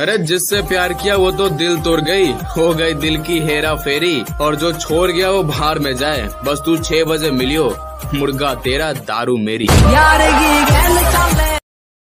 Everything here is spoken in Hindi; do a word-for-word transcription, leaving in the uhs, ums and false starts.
अरे जिससे प्यार किया वो तो दिल तोड़ गई, हो गई दिल की हेरा फेरी, और जो छोड़ गया वो बाहर में जाए। बस तू छह बजे मिलियो, मुर्गा तेरा दारू मेरी।